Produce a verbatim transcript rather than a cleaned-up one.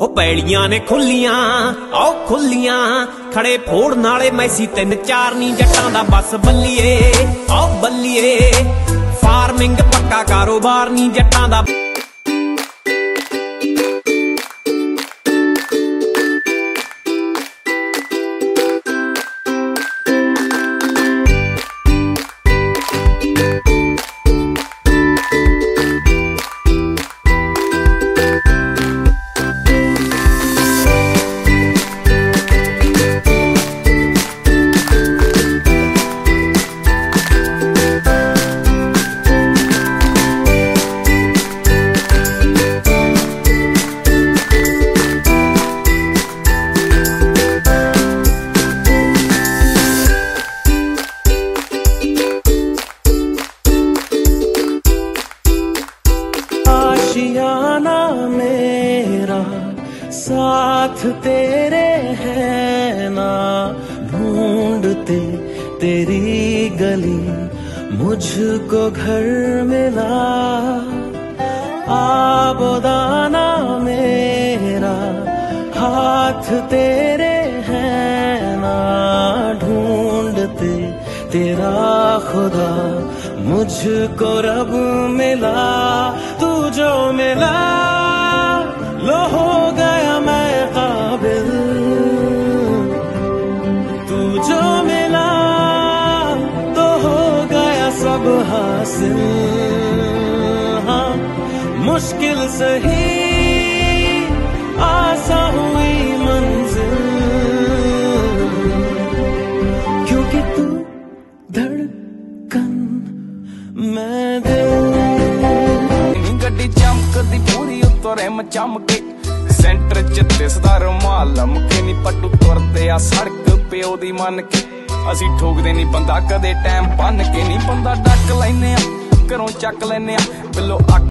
ओ पैड़ियां ने खुलियां आओ खुलियां खड़े फोड़ नाले मैसी तीन चार नी जट्टां दा बस बल्लिए आओ बल्लिए फार्मिंग पक्का कारोबार नी जट्टां दा आशियाना मेरा साथ तेरे है ना, ढूंढते तेरी गली मुझको घर मिला। आबोदाना मेरा हाथ तेरे है ना, ढूंढते तेरा खुदा मुझको रब मिला। तू जो मिला लो हो गया मैं काबिल, तू जो मिला तो हो गया सब हासिल। हाँ मुश्किल सही आसा हुई मंजिल, क्योंकि तू धड़कन मैं गड्डी चमकदी पूरी उतरे मैं चमके सेंटर च दिसदा रुमाल लमके नी पट्टू तुरदे आ सड़क पे ओदी मन के असी ठोकदे नी बंदा कदे टाइम बन के नी बंदा डक लैने आ घरों चक लैने आ बिलो अक